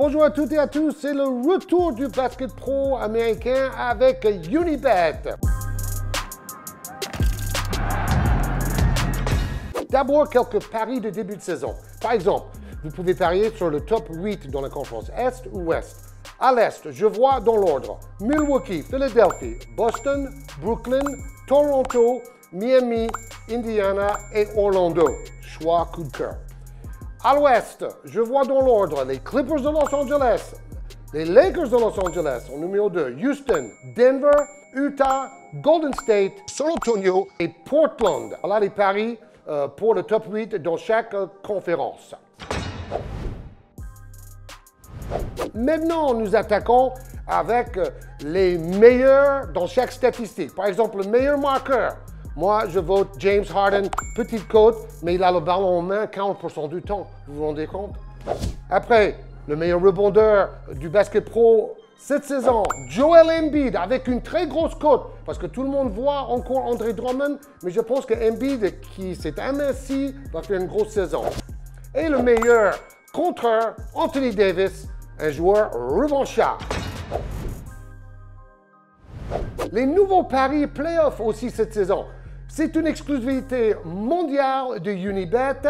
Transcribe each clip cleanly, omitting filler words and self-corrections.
Bonjour à toutes et à tous, c'est le retour du basket pro américain avec Unibet. D'abord, quelques paris de début de saison. Par exemple, vous pouvez parier sur le top 8 dans la conférence Est ou Ouest. À l'Est, je vois dans l'ordre Milwaukee, Philadelphie, Boston, Brooklyn, Toronto, Miami, Indiana et Orlando. Choix coup de cœur. À l'Ouest, je vois dans l'ordre les Clippers de Los Angeles, les Lakers de Los Angeles en numéro 2, Houston, Denver, Utah, Golden State, San Antonio et Portland. Voilà les paris pour le top 8 dans chaque conférence. Maintenant, nous attaquons avec les meilleurs dans chaque statistique. Par exemple, le meilleur marqueur. Moi, je vote James Harden, petite côte, mais il a le ballon en main 40% du temps. Vous vous rendez compte? Après, le meilleur rebondeur du basket pro cette saison, Joel Embiid, avec une très grosse côte. Parce que tout le monde voit encore André Drummond, mais je pense que Embiid, qui s'est aminci, va faire une grosse saison. Et le meilleur contreur, Anthony Davis, un joueur revanchard. Les nouveaux paris playoffs aussi cette saison. C'est une exclusivité mondiale de Unibet.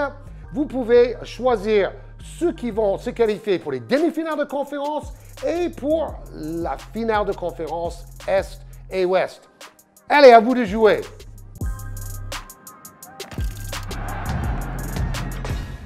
Vous pouvez choisir ceux qui vont se qualifier pour les demi-finales de conférence et pour la finale de conférence Est et Ouest. Allez, à vous de jouer!